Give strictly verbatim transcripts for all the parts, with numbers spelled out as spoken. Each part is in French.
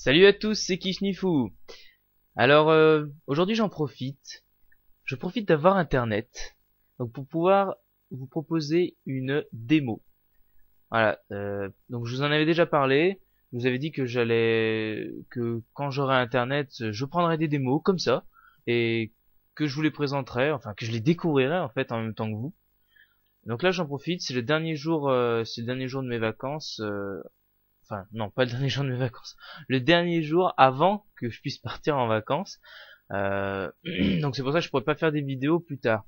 Salut à tous, c'est Kichnifou. Alors euh, aujourd'hui j'en profite, je profite d'avoir internet donc pour pouvoir vous proposer une démo. Voilà, euh, donc je vous en avais déjà parlé, je vous avais dit que j'allais, que quand j'aurai internet, je prendrai des démos comme ça et que je vous les présenterai, enfin que je les découvrirai en fait en même temps que vous. Donc là j'en profite, c'est le dernier jour, euh, c'est le dernier jour de mes vacances. Euh, Enfin, non, pas le dernier jour de mes vacances. Le dernier jour avant que je puisse partir en vacances. Euh, donc c'est pour ça que je pourrais pas faire des vidéos plus tard.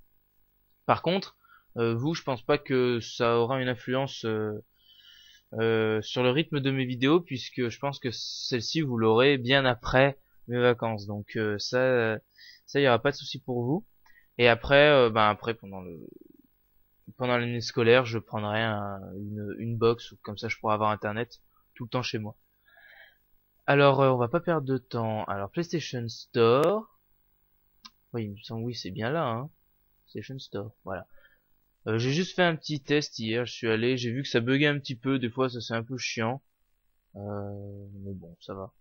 Par contre, euh, vous, je pense pas que ça aura une influence euh, euh, sur le rythme de mes vidéos, puisque je pense que celle-ci, vous l'aurez bien après mes vacances. Donc euh, ça, ça y aura pas de souci pour vous. Et après, euh, ben après, pendant le... pendant l'année scolaire, je prendrai un, une, une box, comme ça je pourrai avoir internet tout le temps chez moi. Alors euh, on va pas perdre de temps. Alors PlayStation Store, oui il me semble, oui c'est bien là hein. PlayStation Store, voilà. Euh, j'ai juste fait un petit test hier, je suis allé, j'ai vu que ça buguait un petit peu des fois, ça c'est un peu chiant, euh, mais bon ça va.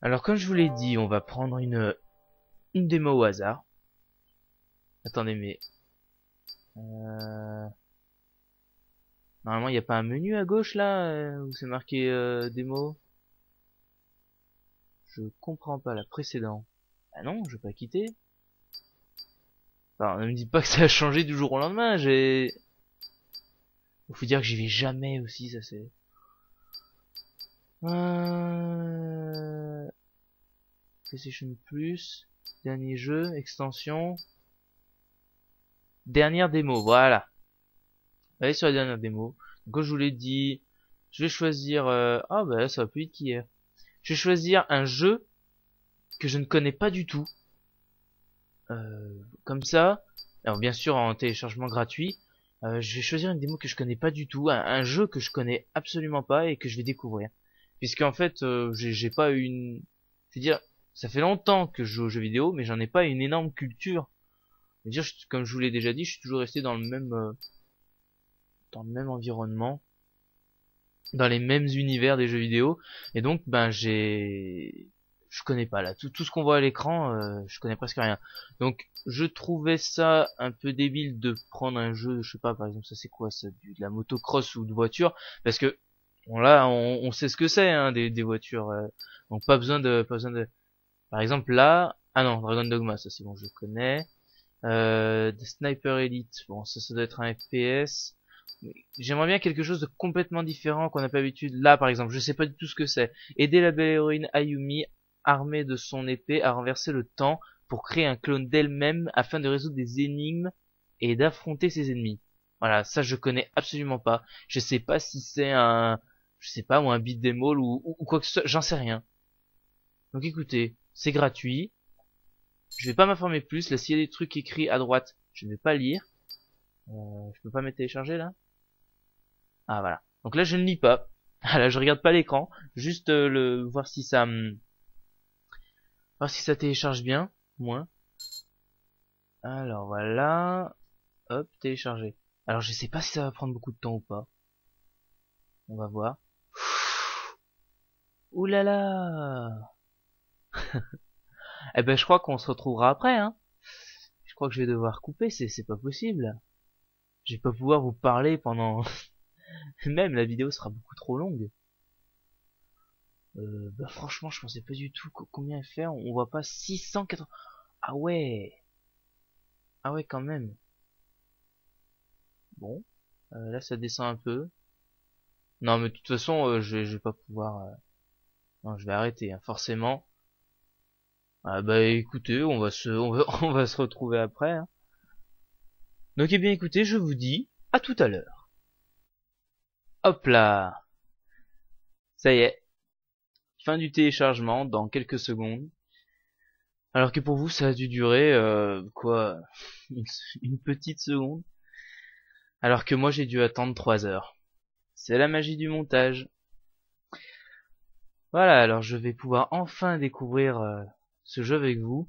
Alors comme je vous l'ai dit, on va prendre une une démo au hasard. Attendez, mais euh... normalement, il n'y a pas un menu à gauche là où c'est marqué euh, démo. Je comprends pas la précédente. Ah non, je vais pas quitter. Enfin, ne me dites pas que ça a changé du jour au lendemain. J'ai. Faut dire que j'y vais jamais aussi, ça c'est. Euh... PlayStation Plus, dernier jeu, extension, dernière démo, voilà. Allez sur la dernière démo. Comme je vous l'ai dit, je vais choisir... Euh... Ah bah là, ça va plus vite qu'hier. Je vais choisir un jeu que je ne connais pas du tout. Euh, comme ça, alors bien sûr en téléchargement gratuit, euh, je vais choisir une démo que je connais pas du tout, un, un jeu que je connais absolument pas et que je vais découvrir. Puisqu'en fait, euh, j'ai pas une... Je veux dire, ça fait longtemps que je joue aux jeux vidéo, mais j'en ai pas une énorme culture. Je veux dire, je, comme je vous l'ai déjà dit, je suis toujours resté dans le même... Euh... dans le même environnement, dans les mêmes univers des jeux vidéo, et donc ben j'ai, je connais pas là tout, tout ce qu'on voit à l'écran, euh, je connais presque rien. Donc je trouvais ça un peu débile de prendre un jeu, je sais pas, par exemple ça c'est quoi, ça, de la motocross ou de voiture, parce que on là on, on sait ce que c'est hein, des, des voitures, euh, donc pas besoin de, pas besoin de. Par exemple là, ah non, Dragon Dogma, ça c'est bon, je connais. Euh, Sniper Elite, bon ça ça doit être un F P S. J'aimerais bien quelque chose de complètement différent qu'on n'a pas l'habitude. Là, par exemple, je sais pas du tout ce que c'est. Aider la belle héroïne Ayumi, armée de son épée, à renverser le temps pour créer un clone d'elle-même afin de résoudre des énigmes et d'affronter ses ennemis. Voilà, ça je connais absolument pas. Je sais pas si c'est un, je sais pas, ou un beat'em all ou, ou, ou quoi que ce soit. J'en sais rien. Donc écoutez, c'est gratuit. Je vais pas m'informer plus. Là, s'il y a des trucs écrits à droite, je ne vais pas lire. Euh, je peux pas me télécharger là. Ah voilà. Donc là je ne lis pas. Là je regarde pas l'écran. Juste euh, le voir si ça hum... voir si ça télécharge bien. Moins. Alors voilà. Hop, télécharger. Alors je sais pas si ça va prendre beaucoup de temps ou pas. On va voir. Ouh là là. Eh ben je crois qu'on se retrouvera après. Hein. Je crois que je vais devoir couper. C'est c'est pas possible. Je vais pas pouvoir vous parler pendant. Même la vidéo sera beaucoup trop longue. Euh, bah franchement, je pensais pas du tout combien elle fait. On voit pas six cent quatre-vingts. Ah ouais. Ah ouais quand même. Bon, euh, là ça descend un peu. Non mais de toute façon, euh, je, je vais pas pouvoir. Euh... Non, je vais arrêter hein, forcément. Ah bah écoutez, on va se, on va, on va se retrouver après. Hein. Donc eh bien écoutez, je vous dis à tout à l'heure. Hop là. Ça y est. Fin du téléchargement dans quelques secondes. Alors que pour vous, ça a dû durer, euh, quoi, une, une petite seconde. Alors que moi, j'ai dû attendre trois heures. C'est la magie du montage. Voilà, alors je vais pouvoir enfin découvrir euh, ce jeu avec vous.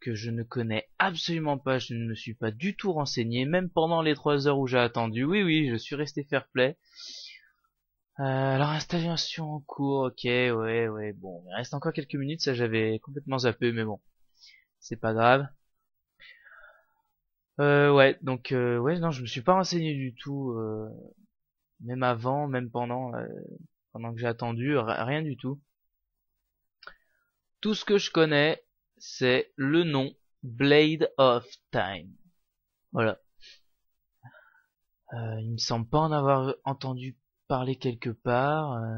Que je ne connais absolument pas, je ne me suis pas du tout renseigné. Même pendant les trois heures où j'ai attendu. Oui, oui, je suis resté fair play. Euh, alors installation en cours, ok, ouais, ouais, bon, il reste encore quelques minutes, ça j'avais complètement zappé, mais bon, c'est pas grave. Euh, ouais, donc, euh, ouais, non, je me suis pas renseigné du tout, euh, même avant, même pendant, euh, pendant que j'ai attendu, rien du tout. Tout ce que je connais, c'est le nom Blade of Time, voilà. Euh, il me semble pas en avoir entendu parler quelque part. Euh...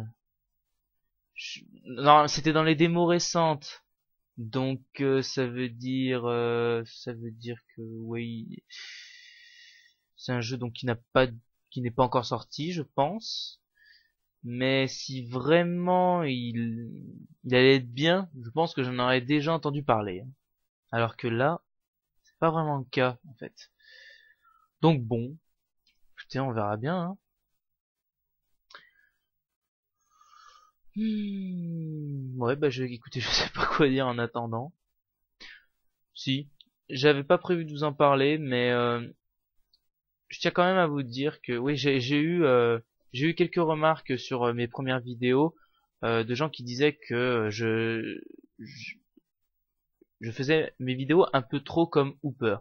Je... Non, c'était dans les démos récentes. Donc euh, ça veut dire, euh, ça veut dire que oui, c'est un jeu donc qui n'a pas, qui n'est pas encore sorti, je pense. Mais si vraiment il, il allait être bien, je pense que j'en aurais déjà entendu parler. Alors que là, c'est pas vraiment le cas en fait. Donc bon, écoutez, on verra bien. Hein. Hmm, ouais, bah je, écoutez, je sais pas quoi dire en attendant. Si, j'avais pas prévu de vous en parler, mais euh, je tiens quand même à vous dire que oui, j'ai eu, euh, j'ai eu quelques remarques sur mes premières vidéos euh, de gens qui disaient que je, je, je faisais mes vidéos un peu trop comme Hooper.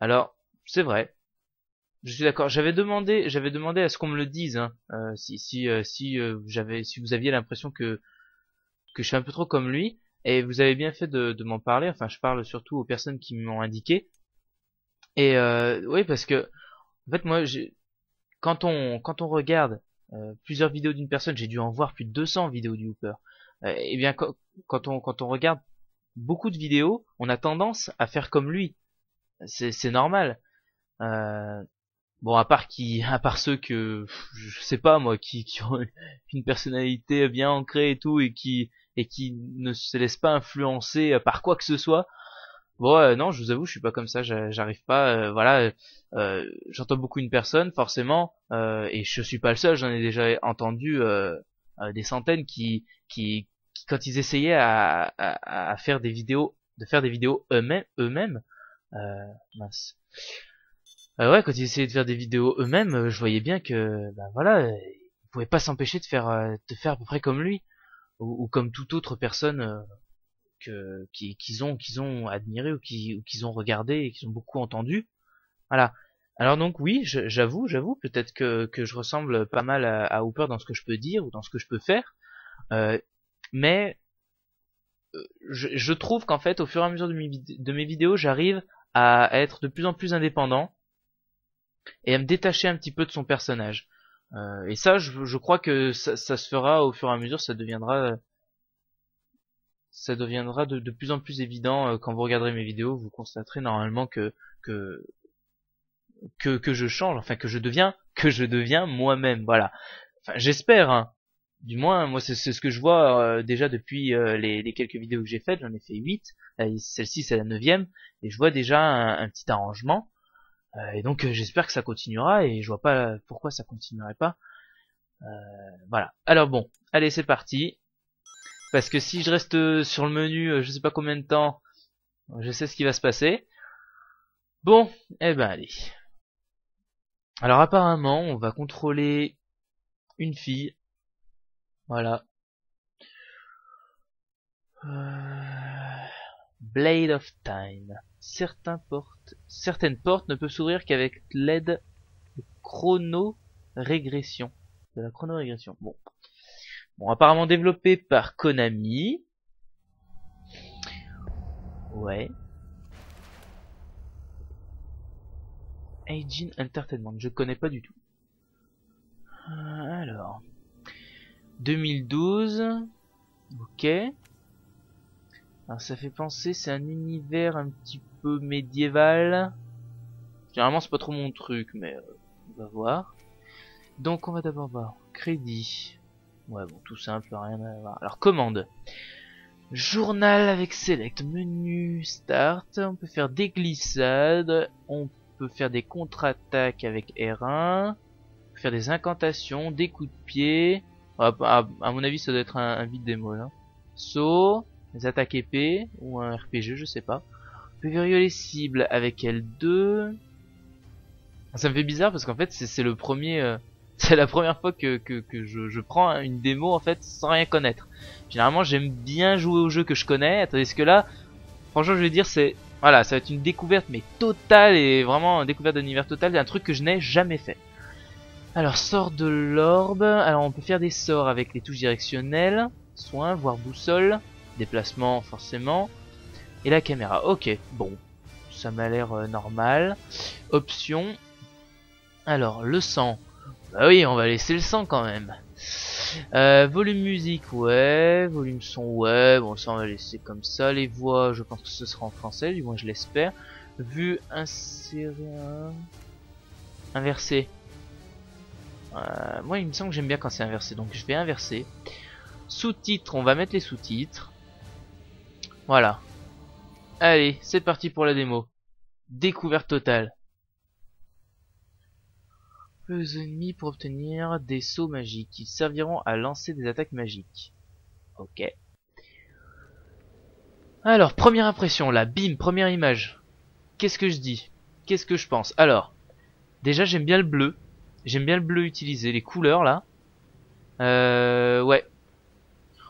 Alors, c'est vrai. Je suis d'accord. J'avais demandé, j'avais demandé à ce qu'on me le dise. Hein, euh, si, si, euh, si euh, j'avais, si vous aviez l'impression que que je suis un peu trop comme lui, et vous avez bien fait de, de m'en parler. Enfin, je parle surtout aux personnes qui m'ont indiqué. Et euh, oui, parce que en fait, moi, quand on quand on regarde euh, plusieurs vidéos d'une personne, j'ai dû en voir plus de deux cents vidéos du Hooper. Euh, et bien, quand, quand on quand on regarde beaucoup de vidéos, on a tendance à faire comme lui. C'est c'est normal. Euh, Bon, à part qui, à part ceux que je sais pas moi, qui, qui ont une personnalité bien ancrée et tout, et qui et qui ne se laissent pas influencer par quoi que ce soit. Bon, euh, non, je vous avoue, je suis pas comme ça, j'arrive pas. Euh, voilà, euh, j'entends beaucoup une personne, forcément, euh, et je suis pas le seul. J'en ai déjà entendu euh, des centaines qui, qui, qui quand ils essayaient à, à, à faire des vidéos, de faire des vidéos eux-mêmes, eux-mêmes, euh, mince. Euh, ouais, quand ils essayaient de faire des vidéos eux-mêmes, euh, je voyais bien que, ben voilà, euh, ils pouvaient pas s'empêcher de faire, euh, de faire à peu près comme lui, ou, ou comme toute autre personne euh, que qu'ils qui ont, qu'ils ont admiré ou qu'ils qui ont regardé et qu'ils ont beaucoup entendu. Voilà. Alors donc oui, j'avoue, j'avoue, peut-être que que je ressemble pas mal à, à Hooper dans ce que je peux dire ou dans ce que je peux faire, euh, mais euh, je, je trouve qu'en fait, au fur et à mesure de mes, de mes vidéos, j'arrive à être de plus en plus indépendant. Et à me détacher un petit peu de son personnage. Euh, et ça, je, je crois que ça, ça se fera au fur et à mesure, ça deviendra, ça deviendra de, de plus en plus évident. Quand vous regarderez mes vidéos, vous constaterez normalement que que que, que je change, enfin que je deviens, que je deviens moi-même. Voilà. Enfin, j'espère. Hein. Du moins, moi, c'est ce que je vois euh, déjà depuis euh, les, les quelques vidéos que j'ai faites. J'en ai fait huit. Celle-ci, c'est la neuvième, et je vois déjà un, un petit arrangement. Et donc euh, j'espère que ça continuera et je vois pas pourquoi ça continuerait pas. Euh, voilà. Alors bon, allez c'est parti. Parce que si je reste sur le menu, je sais pas combien de temps, je sais ce qui va se passer. Bon, eh ben allez. Alors apparemment, on va contrôler une fille. Voilà. Euh... Blade of Time. Certains portes, certaines portes ne peuvent s'ouvrir qu'avec l'aide de chrono-régression. De la chrono-régression. Bon. Bon, apparemment développé par Konami. Ouais. Gaijin Entertainment, je connais pas du tout. Alors. deux mille douze. Ok. Alors ça fait penser, c'est un univers un petit peu médiéval. Généralement c'est pas trop mon truc, mais euh, on va voir. Donc on va d'abord voir crédit. Ouais bon tout simple, rien à voir. Alors commande. Journal avec select, menu, start. On peut faire des glissades, on peut faire des contre-attaques avec R un, on peut faire des incantations, des coups de pied. À, à, à mon avis ça doit être un, un vide démo là. Saut. Les attaques épées, ou un R P G, je sais pas. On peut verrouiller les cibles avec L deux. Ça me fait bizarre parce qu'en fait c'est le premier euh, C'est la première fois que, que, que je, je prends une démo en fait sans rien connaître. Généralement j'aime bien jouer aux jeux que je connais, tandis que là, franchement je vais dire c'est... Voilà, ça va être une découverte mais totale, et vraiment une découverte d'univers total, un truc que je n'ai jamais fait. Alors sort de l'orbe, alors on peut faire des sorts avec les touches directionnelles, soins, voire boussole, déplacement forcément, et la caméra. Ok, bon, ça m'a l'air euh, normal. Option, alors le sang. Bah oui, on va laisser le sang quand même. Euh, volume musique, ouais. Volume son, ouais. Bon, ça on va laisser comme ça. Les voix, je pense que ce sera en français, du moins je l'espère. Vue insérée, inversée. Euh, moi, il me semble que j'aime bien quand c'est inversé, donc je vais inverser. Sous-titres, on va mettre les sous-titres. Voilà. Allez, c'est parti pour la démo. Découverte totale. Les ennemis pour obtenir des sauts magiques qui serviront à lancer des attaques magiques. Ok. Alors, première impression là, bim, première image. Qu'est-ce que je dis? Qu'est-ce que je pense? Alors, déjà j'aime bien le bleu. J'aime bien le bleu utilisé, les couleurs là. Euh, ouais.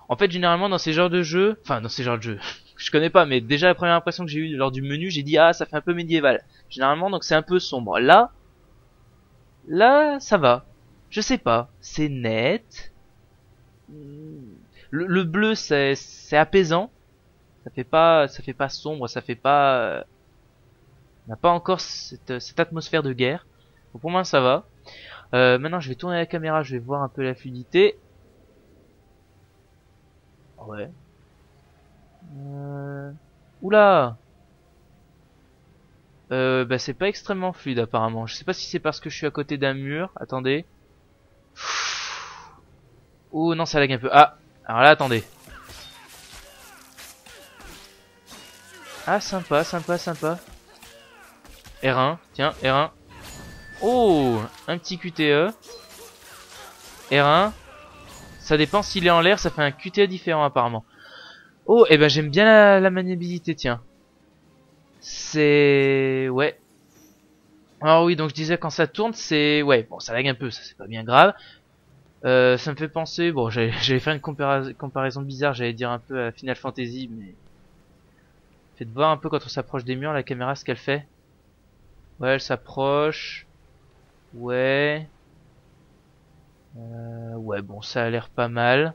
En fait, généralement dans ces genres de jeux, enfin dans ces genres de jeux, je connais pas, mais déjà la première impression que j'ai eue lors du menu, j'ai dit ah ça fait un peu médiéval. Généralement donc c'est un peu sombre. Là, Là, ça va. Je sais pas. C'est net. Le, le bleu, c'est apaisant. Ça fait pas, ça fait pas sombre. Ça fait pas. On n'a pas encore cette, cette atmosphère de guerre. Donc pour moi, ça va. Euh, maintenant, je vais tourner la caméra. Je vais voir un peu la fluidité. Ouais. Euh... Oula. Euh, bah c'est pas extrêmement fluide apparemment. Je sais pas si c'est parce que je suis à côté d'un mur. Attendez. Oh non, ça lag un peu. Ah, alors là attendez. Ah sympa, sympa, sympa. R un, tiens, R un. Oh, un petit Q T E. R un. Ça dépend s'il est en l'air, ça fait un Q T E différent apparemment. Oh, et eh ben j'aime bien la, la maniabilité, tiens. C'est... Ouais. Alors oui, donc je disais quand ça tourne, c'est... Ouais, bon, ça lag un peu, ça c'est pas bien grave. Euh, ça me fait penser... Bon, j'allais faire une compara... comparaison bizarre, j'allais dire un peu à Final Fantasy, mais... Faites voir un peu quand on s'approche des murs, la caméra, ce qu'elle fait. Ouais, elle s'approche. Ouais. Euh, ouais, bon, ça a l'air pas mal.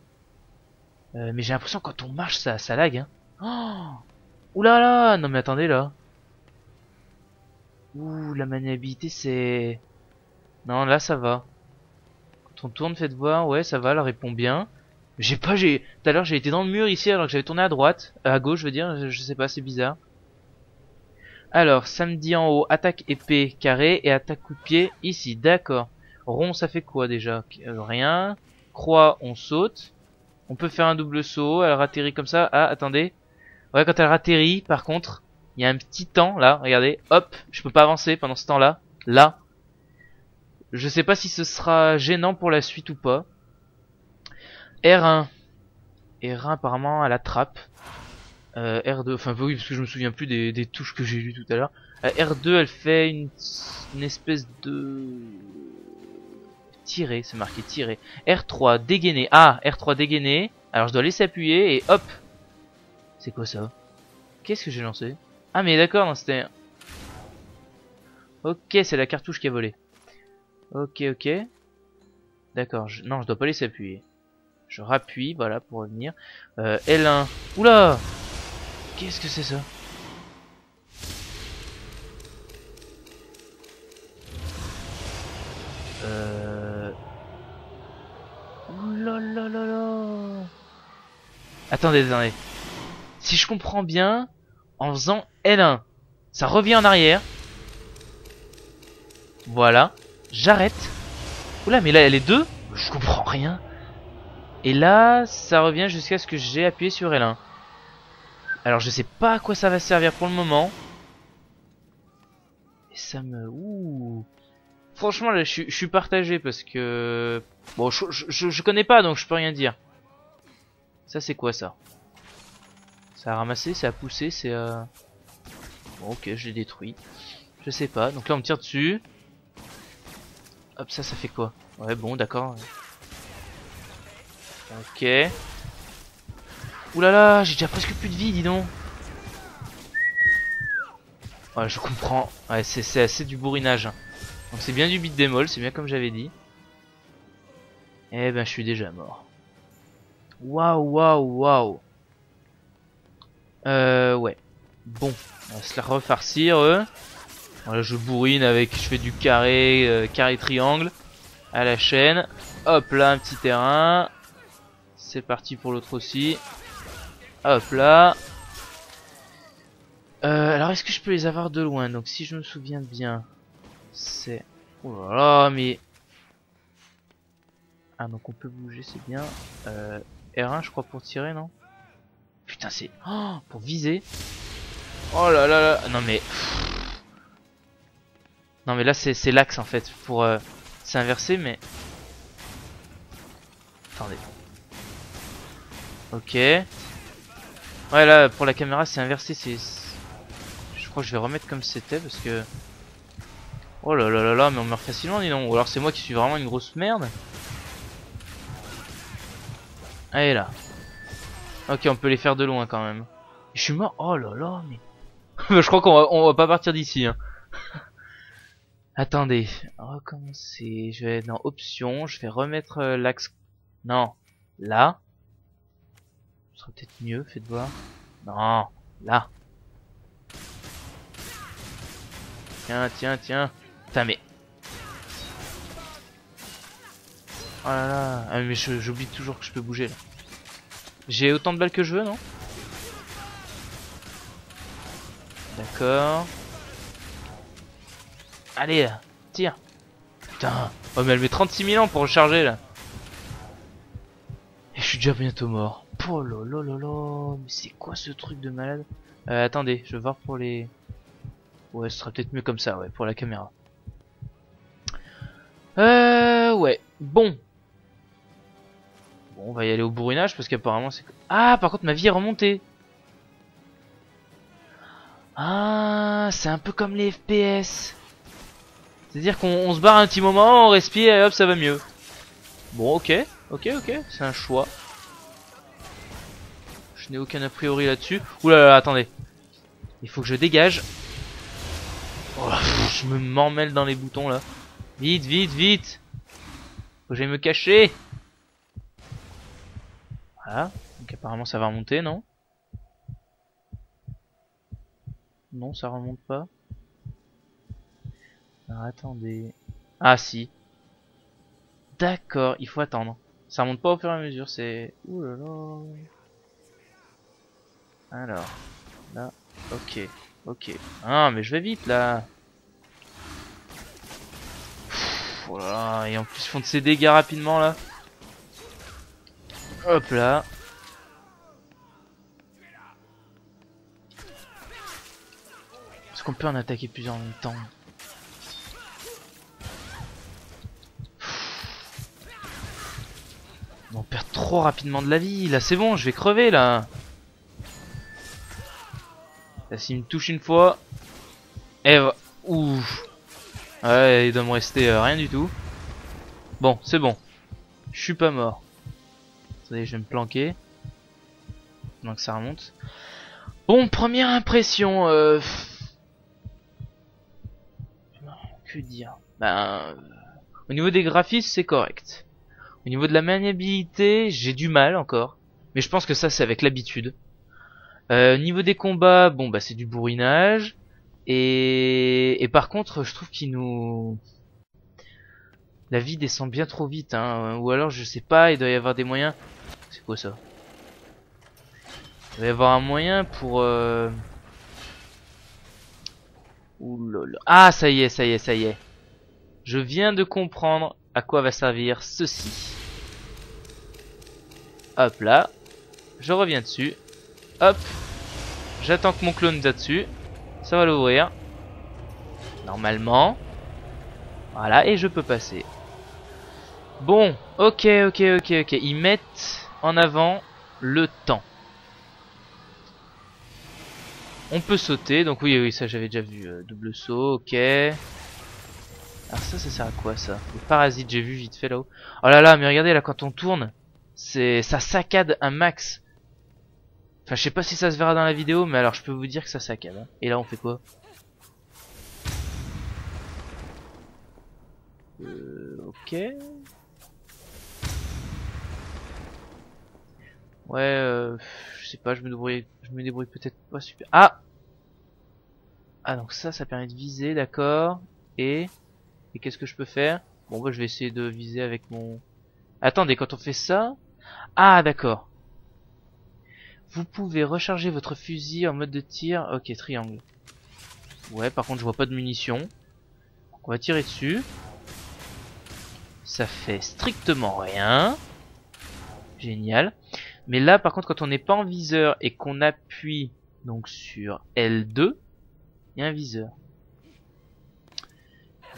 Euh, mais j'ai l'impression quand on marche, ça, ça lag, hein. Oh! Oulala là là. Non mais attendez là. Ouh, la maniabilité c'est... Non là ça va. Quand on tourne, faites voir, ouais ça va, elle répond bien. J'ai pas, j'ai... Tout à l'heure j'ai été dans le mur ici alors que j'avais tourné à droite. Euh, à gauche je veux dire, je sais pas, c'est bizarre. Alors, ça me dit en haut, attaque épée carré et attaque coup de pied ici, d'accord. Rond ça fait quoi déjà? euh, Rien. Croix on saute. On peut faire un double saut, elle ratterrit comme ça. Ah attendez. Ouais, quand elle atterrit, par contre, il y a un petit temps, là, regardez, hop, je peux pas avancer pendant ce temps-là, là. Je sais pas si ce sera gênant pour la suite ou pas. R un. R un, apparemment, elle attrape. Euh, R deux, enfin, oui, parce que je me souviens plus des, des touches que j'ai lues tout à l'heure. Euh, R deux, elle fait une, une espèce de... Tirer, c'est marqué, tirer. R trois, dégainer. Ah, R trois, dégainer. Alors, je dois laisser appuyer et hop. C'est quoi ça? Qu'est-ce que j'ai lancé? Ah mais d'accord, non c'était... Ok, c'est la cartouche qui a volé. Ok, ok. D'accord, je... non je dois pas laisser appuyer. Je rappuie, voilà, pour revenir. Euh, L un. Oula! Qu'est-ce que c'est ça? Euh... Oulalalala. Attendez, attendez. Si je comprends bien, en faisant L un, ça revient en arrière. Voilà, j'arrête. Oula, mais là, elle est deux. Je comprends rien. Et là, ça revient jusqu'à ce que j'ai appuyé sur L un. Alors, je sais pas à quoi ça va servir pour le moment. Et ça me... Ouh. Franchement, là, je, je suis partagé parce que... Bon, je, je, je connais pas, donc je peux rien dire. Ça, c'est quoi, ça ? Ça a ramassé, ça a poussé, c'est... Euh... Bon, ok, je l'ai détruit. Je sais pas. Donc là, on me tire dessus. Hop, ça, ça fait quoi? Ouais, bon, d'accord. Ok. Oulala, là là, j'ai déjà presque plus de vie, dis donc. Ouais, je comprends. Ouais, c'est assez du bourrinage. Donc c'est bien du beat démol, c'est bien comme j'avais dit. Eh ben, je suis déjà mort. Waouh, waouh, waouh. Euh, ouais. Bon, on va se la refarcir. Euh. Voilà, je bourrine avec, je fais du carré, euh, carré triangle à la chaîne. Hop là, un petit terrain. C'est parti pour l'autre aussi. Hop là. Euh, alors, est-ce que je peux les avoir de loin? Donc, si je me souviens bien, c'est... Oh là là, mais... Ah, donc on peut bouger, c'est bien. Euh, R un, je crois, pour tirer, non? Putain, c'est... Oh, pour viser. Oh là là là. Non, mais... Non mais là c'est l'axe en fait pour euh, s'inverser mais... Attendez. Ok. Ouais là pour la caméra c'est inversé, c'est... Je crois que je vais remettre comme c'était parce que... Oh là là là là mais on meurt facilement dis donc. Ou alors c'est moi qui suis vraiment une grosse merde. Allez là. Ok on peut les faire de loin quand même. Je suis mort. Oh là là mais... Je crois qu'on va, on va pas partir d'ici hein. Attendez, recommencer, je vais dans options, je vais remettre euh, l'axe, non, là, ce sera peut-être mieux, faites voir, non, là, tiens, tiens, tiens, putain mais, oh là là, ah, mais j'oublie toujours que je peux bouger là, j'ai autant de balles que je veux non? D'accord. Allez là, tire. Putain, oh mais elle met trente-six mille ans pour recharger là. Et je suis déjà bientôt mort. Oh lolololo, mais c'est quoi ce truc de malade? euh, Attendez, je vais voir pour les... Ouais, ce sera peut-être mieux comme ça, ouais, pour la caméra. Euh, ouais, bon. Bon, on va y aller au bourrinage parce qu'apparemment c'est... Ah, par contre ma vie est remontée. Ah, c'est un peu comme les F P S. C'est-à-dire qu'on se barre un petit moment, on respire et hop, ça va mieux. Bon, ok, ok, ok, c'est un choix. Je n'ai aucun a priori là-dessus. Oulala, là là, attendez. Il faut que je dégage. Oh, je me m'emmêle dans les boutons là. Vite, vite, vite. Faut que j'aille me cacher. Voilà, donc apparemment ça va remonter, non? Non, ça remonte pas. Alors, attendez. Ah si. D'accord, il faut attendre. Ça remonte pas au fur et à mesure, c'est... Oulala. Alors. Là. Ok. Ok. Ah mais je vais vite là. Pff, oh là là. Et en plus ils font de ces dégâts rapidement là. Hop là. Est-ce qu'on peut en attaquer plusieurs en même temps? On perd trop rapidement de la vie, là c'est bon, je vais crever là. Là s'il me touche une fois. Eh va... Ouf. Ouais, il doit me rester euh, rien du tout. Bon, c'est bon. Je suis pas mort. Attendez, je vais me planquer. Donc ça remonte. Bon, première impression. Euh... Que dire? Ben... Au niveau des graphismes, c'est correct. Au niveau de la maniabilité, j'ai du mal encore. Mais je pense que ça, c'est avec l'habitude. Au euh, niveau des combats, bon, bah, c'est du bourrinage. Et... Et par contre, je trouve qu'il nous... La vie descend bien trop vite, hein. Ou alors, je sais pas, il doit y avoir des moyens... C'est quoi ça? Il doit y avoir un moyen pour... Euh... Oulala. Ah, ça y est, ça y est, ça y est. Je viens de comprendre... À quoi va servir ceci? Hop là. Je reviens dessus. Hop. J'attends que mon clone soit dessus. Ça va l'ouvrir. Normalement. Voilà, et je peux passer. Bon, ok, ok, ok, ok. Ils mettent en avant le temps. On peut sauter. Donc oui, oui, ça j'avais déjà vu. Double saut, ok. Alors ça, ça sert à quoi ça? Les parasites, j'ai vu vite fait là-haut. Oh là là, mais regardez là, quand on tourne, c'est ça saccade un max. Enfin, je sais pas si ça se verra dans la vidéo, mais alors je peux vous dire que ça saccade. Hein. Et là, on fait quoi? Euh, ok. Ouais, euh, je sais pas, je me débrouille, je me débrouille peut-être pas super. Ah! Ah, donc ça, ça permet de viser, d'accord. Et, et qu'est-ce que je peux faire? Bon, bah, je vais essayer de viser avec mon... Attendez, quand on fait ça... Ah, d'accord. Vous pouvez recharger votre fusil en mode de tir... Ok, triangle. Ouais, par contre, je vois pas de munitions. On va tirer dessus. Ça fait strictement rien. Génial. Mais là, par contre, quand on n'est pas en viseur et qu'on appuie donc sur L deux, il y a un viseur.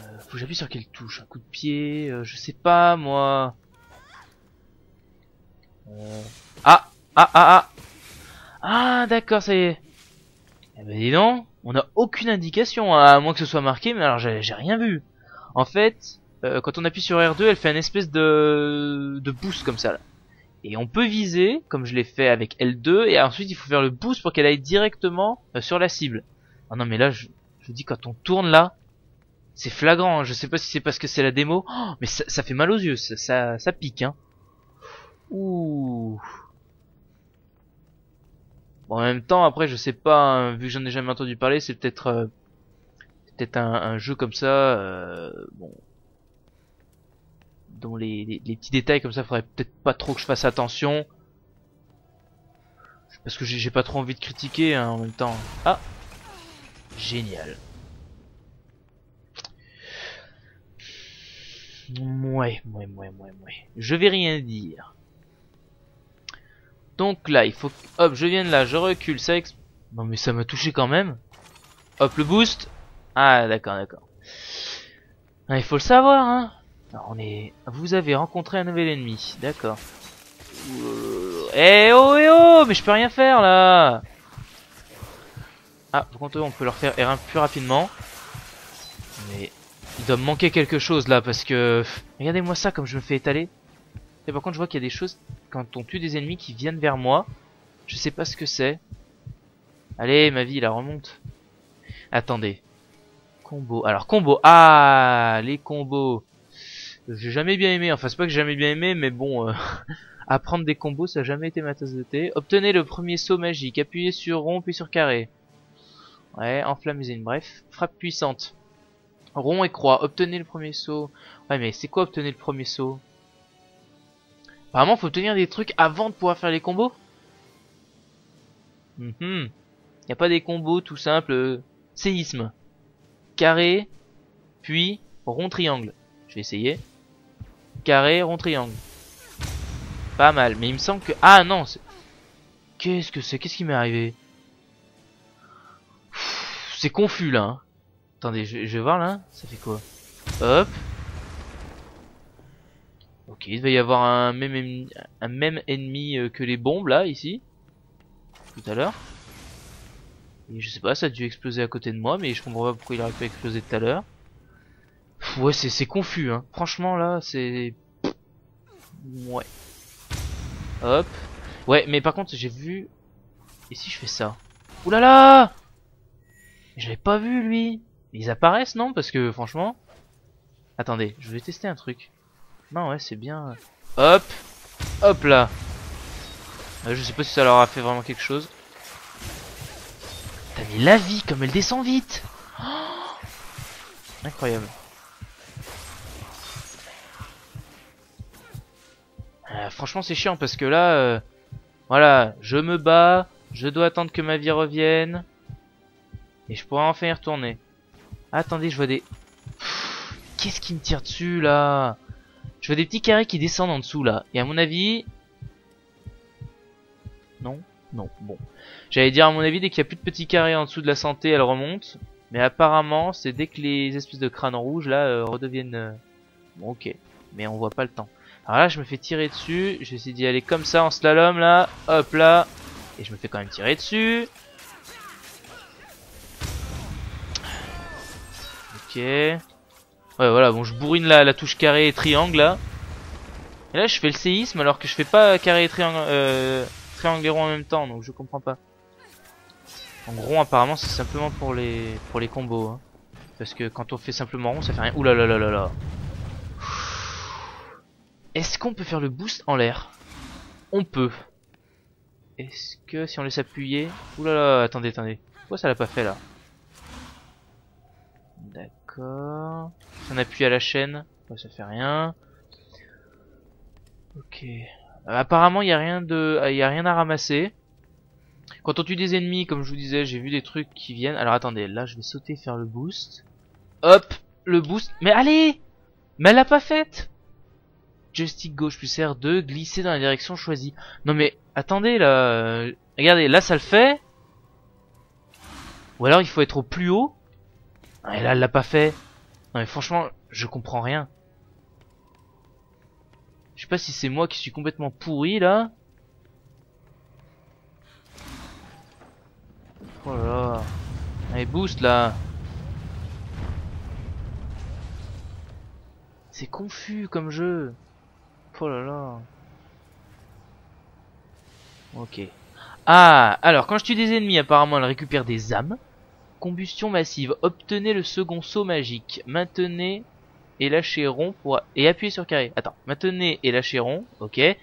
Euh, faut que j'appuie sur quelle touche? Un coup de pied? Euh, je sais pas, moi. Euh... Ah! Ah, ah, ah! Ah, d'accord, ça y est. Eh ben, dis donc, on n'a aucune indication, à moins que ce soit marqué, mais alors j'ai rien vu. En fait, euh, quand on appuie sur R deux, elle fait une espèce de, de boost comme ça, là. Et on peut viser, comme je l'ai fait avec L deux, et ensuite il faut faire le boost pour qu'elle aille directement euh, sur la cible. Ah non mais là, je, je vous dis, quand on tourne là, c'est flagrant, hein. Je sais pas si c'est parce que c'est la démo, oh, mais ça, ça fait mal aux yeux, ça, ça, ça pique. Hein. Ouh. Bon, en même temps, après, je sais pas, hein, vu que j'en ai jamais entendu parler, c'est peut-être euh, peut-être un, un jeu comme ça, euh, bon... dont les, les, les petits détails comme ça, faudrait peut-être pas trop que je fasse attention. Parce que j'ai pas trop envie de critiquer, hein, en même temps. Ah! Génial. Mouais, mouais, mouais, mouais, mouais. Je vais rien dire. Donc là, il faut... Hop, je viens de là, je recule, ça... Exp... Non mais ça m'a touché quand même. Hop, le boost. Ah, d'accord, d'accord. Ah, il faut le savoir, hein. Alors, on est... Vous avez rencontré un nouvel ennemi, d'accord. Eh oh, eh oh, mais je peux rien faire là. Ah, par contre, on peut leur faire R un plus rapidement. Mais il doit me manquer quelque chose là, parce que... Regardez-moi ça, comme je me fais étaler. Et par contre, je vois qu'il y a des choses, quand on tue des ennemis, qui viennent vers moi. Je sais pas ce que c'est. Allez, ma vie, la remonte. Attendez. Combo. Alors, combo. Ah, les combos. J'ai jamais bien aimé, enfin c'est pas que j'ai jamais bien aimé, mais bon, euh, apprendre des combos, ça a jamais été ma tasse de thé. Obtenez le premier saut magique, appuyez sur rond puis sur carré. Ouais, enflamme une, bref, frappe puissante. Rond et croix, obtenez le premier saut. Ouais mais c'est quoi obtenez le premier saut? Apparemment faut obtenir des trucs avant de pouvoir faire les combos. Hum hum, y a pas des combos tout simples. Séisme, carré, puis rond triangle. Je vais essayer. Carré, rond, triangle. Pas mal, mais il me semble que... Ah non, qu'est-ce que c'est? Qu'est-ce qui m'est arrivé? C'est confus là. Hein. Attendez, je, je vais voir là. Ça fait quoi? Hop. Ok, il devait y avoir un même ennemi, un même ennemi que les bombes là, ici. Tout à l'heure. Et je sais pas, ça a dû exploser à côté de moi, mais je comprends pas pourquoi il aurait pu exploser tout à l'heure. Ouais, c'est confus, hein. Franchement, là, c'est... Ouais. Hop. Ouais, mais par contre, j'ai vu... Et si je fais ça? Oulala là là. J'avais pas vu, lui. Ils apparaissent, non? Parce que, franchement... Attendez, je vais tester un truc. Non, ouais, c'est bien... Hop. Hop, là. Euh, je sais pas si ça leur a fait vraiment quelque chose. T'as mis la vie, comme elle descend vite. Oh, incroyable. Euh, franchement c'est chiant parce que là euh, voilà, je me bats, je dois attendre que ma vie revienne et je pourrais enfin y retourner. Attendez, je vois des... Qu'est-ce qui me tire dessus là? Je vois des petits carrés qui descendent en dessous là. Et à mon avis... Non, non, bon. J'allais dire à mon avis, dès qu'il n'y a plus de petits carrés en dessous de la santé, elle remonte. Mais apparemment c'est dès que les espèces de crânes rouges là euh, redeviennent... Bon ok, mais on voit pas le temps. Alors là je me fais tirer dessus, je vais essayer d'y aller comme ça en slalom là, hop là, et je me fais quand même tirer dessus. Ok. Ouais, voilà, bon, je bourrine la, la touche carré et triangle là. Et là, je fais le séisme alors que je fais pas carré et triangle, euh, triangle et rond en même temps, donc je comprends pas. En rond, apparemment, c'est simplement pour les pour les combos. Hein. Parce que quand on fait simplement rond, ça fait rien. Ouh là là là là là. Est-ce qu'on peut faire le boost en l'air? On peut. Est-ce que si on laisse appuyer... Ouh là là, attendez, attendez. Pourquoi ça l'a pas fait là? D'accord. Si on appuie à la chaîne, ça fait rien. Ok. Euh, apparemment, il n'y a rien de, il n'y a rien à ramasser. Quand on tue des ennemis, comme je vous disais, j'ai vu des trucs qui viennent. Alors attendez, là je vais sauter faire le boost. Hop, le boost. Mais allez! Mais elle l'a pas faite! Joystick gauche plus R deux, glisser dans la direction choisie. Non mais attendez là. Regardez, là ça le fait. Ou alors il faut être au plus haut. Et là elle l'a pas fait. Non mais franchement, je comprends rien. Je sais pas si c'est moi qui suis complètement pourri là. Oh là là. Allez, boost là. C'est confus comme jeu. Oh là là. Ok. Ah, alors quand je tue des ennemis, apparemment elle récupère des âmes. Combustion massive. Obtenez le second saut magique. Maintenez et lâchez rond pour... et appuyez sur carré. Attends. Maintenez et lâchez rond. Ok. Et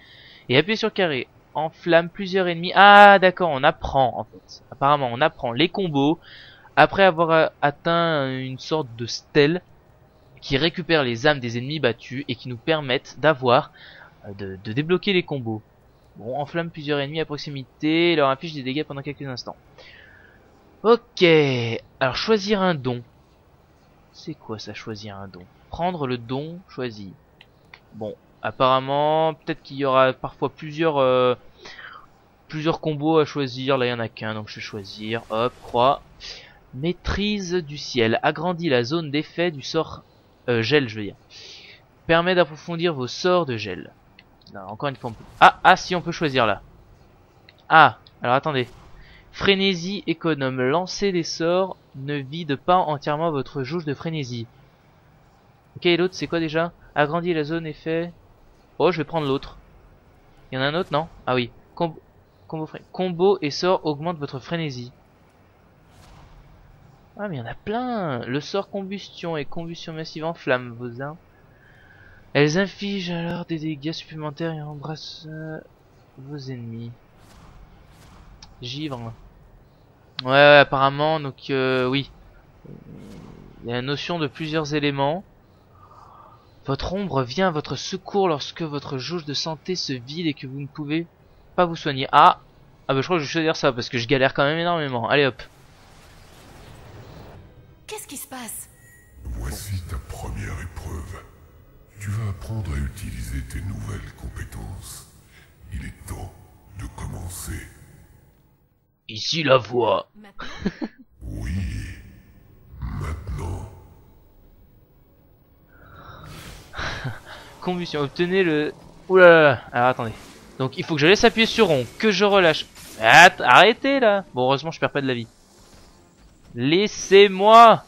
appuyez sur carré. Enflamme plusieurs ennemis. Ah d'accord, on apprend en fait. Apparemment on apprend les combos après avoir atteint une sorte de stèle qui récupère les âmes des ennemis battus et qui nous permettent d'avoir de, de débloquer les combos. Bon, enflamme plusieurs ennemis à proximité et leur inflige des dégâts pendant quelques instants. Ok, alors choisir un don. C'est quoi ça, choisir un don? Prendre le don choisi. Bon. Apparemment, peut-être qu'il y aura parfois plusieurs euh, plusieurs combos à choisir. Là, il n'y en a qu'un, donc je vais choisir. Hop, croix. Maîtrise du ciel. Agrandit la zone d'effet du sort euh, gel, je veux dire. Permet d'approfondir vos sorts de gel. Non, encore une fois, on peut... Ah, ah, si, on peut choisir là. Ah, alors attendez. Frénésie économe. Lancer des sorts ne vide pas entièrement votre jauge de frénésie. Ok, et l'autre, c'est quoi déjà? Agrandit la zone effet... Oh, je vais prendre l'autre. Il y en a un autre, non? Ah oui. Com combo, combo et sort augmente votre frénésie. Ah, mais il y en a plein. Le sort combustion et combustion massive enflamme vos armes. Elles infligent alors des dégâts supplémentaires et embrassent vos ennemis. Givre. Ouais, ouais, apparemment, donc euh, oui. Il y a la notion de plusieurs éléments. Votre ombre vient à votre secours lorsque votre jauge de santé se vide et que vous ne pouvez pas vous soigner. Ah, ah bah je crois que je vais choisir ça parce que je galère quand même énormément. Allez hop. Qu'est-ce qui se passe? Voici ta première épreuve. Tu vas apprendre à utiliser tes nouvelles compétences. Il est temps de commencer. Ici la voix. Oui, maintenant. Combustion, obtenez le... Oulala, alors attendez. Donc il faut que je laisse appuyer sur rond, que je relâche. Att Arrêtez là. Bon, heureusement je perds pas de la vie. Laissez-moi.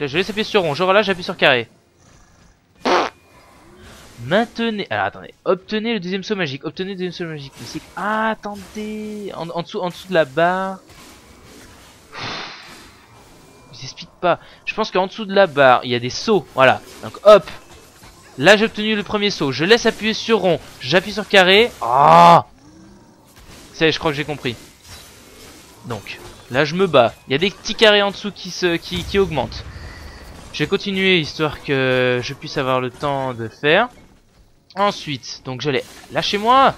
Là je laisse appuyer sur rond, je relâche, j'appuie sur carré. Maintenez... Alors attendez, obtenez le deuxième saut magique, obtenez le deuxième saut magique. Ah attendez, en, en, dessous, en dessous de la barre... Je vous explique pas. Je pense qu'en dessous de la barre, il y a des sauts. Voilà. Donc hop. Là, j'ai obtenu le premier saut. Je laisse appuyer sur rond. J'appuie sur carré. Ah. C'est, je crois que j'ai compris. Donc là, je me bats. Il y a des petits carrés en dessous qui se, qui, qui augmentent. Je vais continuer histoire que je puisse avoir le temps de faire. Ensuite, donc j'allais. Lâchez-moi.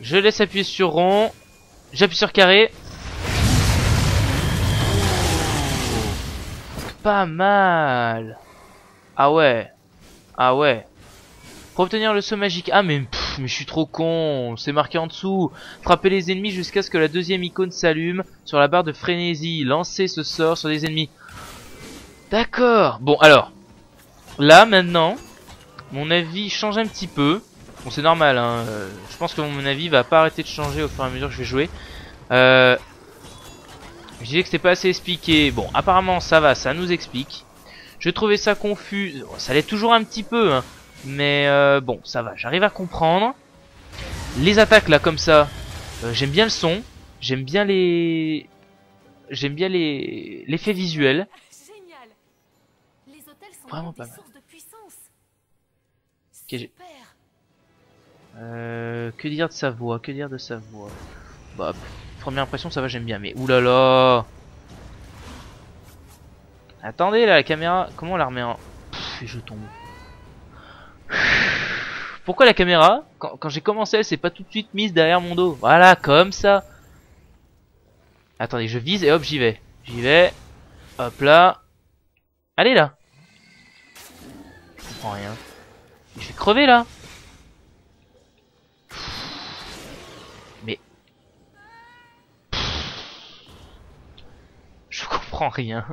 Je laisse appuyer sur rond. J'appuie sur carré. Pas mal. Ah ouais. Ah ouais. Pour obtenir le saut magique. Ah mais, pff, mais je suis trop con. C'est marqué en dessous. Frappez les ennemis jusqu'à ce que la deuxième icône s'allume sur la barre de frénésie. Lancez ce sort sur des ennemis. D'accord. Bon alors. Là maintenant. Mon avis change un petit peu. Bon c'est normal hein. Je pense que mon avis va pas arrêter de changer au fur et à mesure que je vais jouer. Euh... Je disais que c'était pas assez expliqué. Bon, apparemment ça va, ça nous explique. Je trouvais ça confus, ça l'est toujours un petit peu, hein. Mais euh, bon, ça va, j'arrive à comprendre. Les attaques là comme ça, euh, j'aime bien le son, j'aime bien les, j'aime bien les l'effet visuel. Génial. Les hôtels sont vraiment pas mal. Okay, euh, que dire de sa voix, que dire de sa voix. Bah, première impression, ça va, j'aime bien. Mais oulala. Attendez là, la caméra, comment on la remet en... Pff, je tombe. Pourquoi la caméra, quand, quand j'ai commencé, elle s'est pas tout de suite mise derrière mon dos? Voilà, comme ça. Attendez, je vise et hop, j'y vais. J'y vais. Hop là. Allez là. Je comprends rien. Je vais crever là. Mais... Je comprends rien.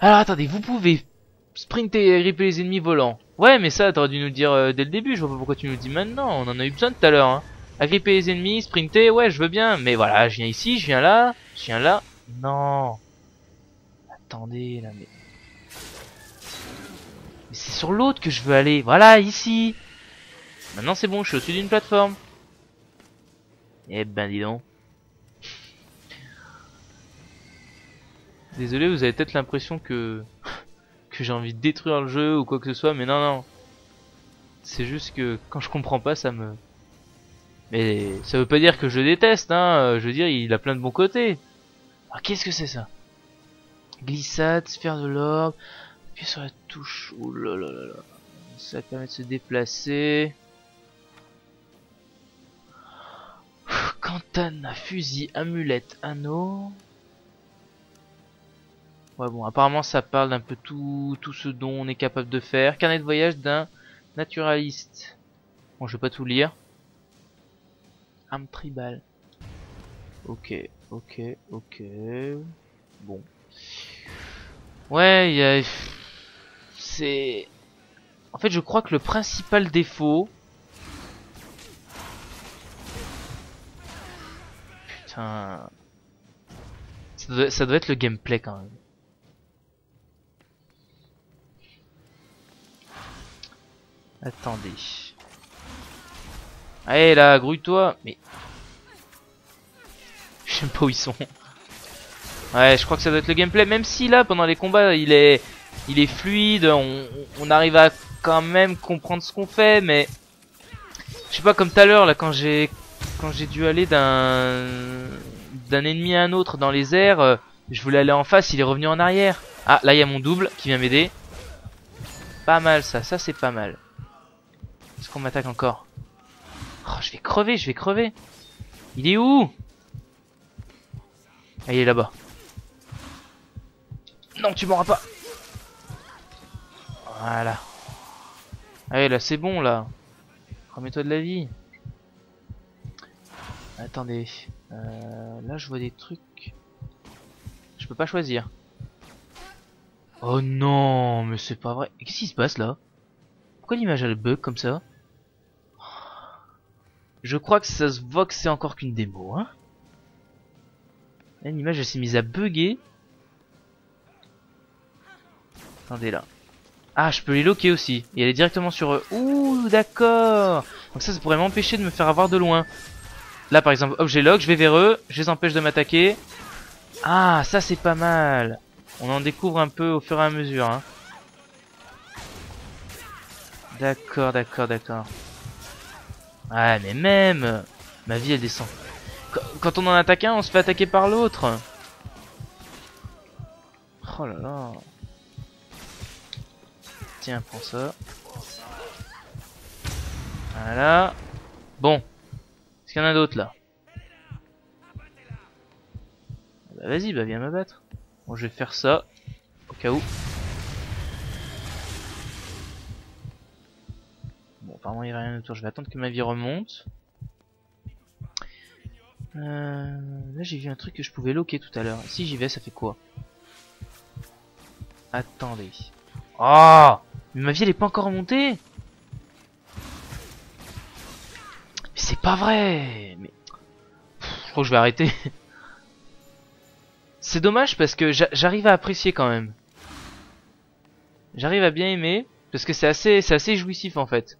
Alors attendez, vous pouvez sprinter et agripper les ennemis volants. Ouais, mais ça t'aurais dû nous le dire euh, dès le début, je vois pas pourquoi tu nous le dis maintenant, on en a eu besoin tout à l'heure. Hein. Agripper les ennemis, sprinter, ouais je veux bien, mais voilà, je viens ici, je viens là, je viens là. Non. Attendez là, mais... Mais c'est sur l'autre que je veux aller, voilà, ici. Maintenant c'est bon, je suis au-dessus d'une plateforme. Eh ben dis donc. Désolé, vous avez peut-être l'impression que que j'ai envie de détruire le jeu ou quoi que ce soit, mais non, non. C'est juste que quand je comprends pas, ça me... Mais ça veut pas dire que je déteste, hein. Je veux dire, il a plein de bons côtés. Alors qu'est-ce que c'est ça? Glissade, sphère de l'orbe, appuyez sur la touche. Ouh là là là là. Ça permet de se déplacer. Katana, fusil, amulette, anneau... Ouais bon, apparemment ça parle d'un peu tout, tout ce dont on est capable de faire. Carnet de voyage d'un naturaliste. Bon, je vais pas tout lire. Arme tribale. Ok, ok, ok. Bon. Ouais, il y a... C'est... En fait, je crois que le principal défaut... Putain... Ça doit, ça doit être le gameplay quand même. Attendez. Allez là, grouille-toi. Mais... Je sais pas où ils sont. Ouais, je crois que ça doit être le gameplay. Même si là, pendant les combats, il est il est fluide. On, on arrive à quand même comprendre ce qu'on fait. Mais... Je sais pas, comme tout à l'heure, là, quand j'ai quand j'ai dû aller d'un d'un ennemi à un autre dans les airs, euh, je voulais aller en face, il est revenu en arrière. Ah, là, il y a mon double qui vient m'aider. Pas mal ça, ça c'est pas mal. Est-ce qu'on m'attaque encore? Oh, je vais crever, je vais crever. Il est où? Ah, il est là-bas. Non, tu m'auras pas. Voilà. Allez, là, c'est bon, là. Remets-toi de la vie. Attendez. Euh, là, je vois des trucs. Je peux pas choisir. Oh non, mais c'est pas vrai. Qu'est-ce qui se passe là? Pourquoi l'image elle bug comme ça? Je crois que ça se voit que c'est encore qu'une démo, hein. L'image elle s'est mise à bugger. Attendez là. Ah, je peux les loquer aussi. Et aller directement sur eux. Ouh, d'accord. Donc ça, ça pourrait m'empêcher de me faire avoir de loin. Là par exemple, hop, j'ai lock, je vais vers eux, je les empêche de m'attaquer. Ah, ça c'est pas mal. On en découvre un peu au fur et à mesure. Hein. D'accord, d'accord, d'accord. Ah, mais même... Ma vie, elle descend. Qu Quand on en attaque un, on se fait attaquer par l'autre. Oh là là. Tiens, prends ça. Voilà. Bon. Est-ce qu'il y en a d'autres, là? Bah vas-y, bah viens me battre. Bon, je vais faire ça, au cas où. Bon, apparemment il n'y a rien autour, je vais attendre que ma vie remonte. Euh, là j'ai vu un truc que je pouvais loquer tout à l'heure. Si j'y vais, ça fait quoi? Attendez. Oh! Mais ma vie elle est pas encore remontée! Mais c'est pas vrai! Mais... Pff, je crois que je vais arrêter. C'est dommage parce que j'arrive à apprécier quand même. j'arrive à bien aimer parce que c'est assez, c'est assez jouissif en fait.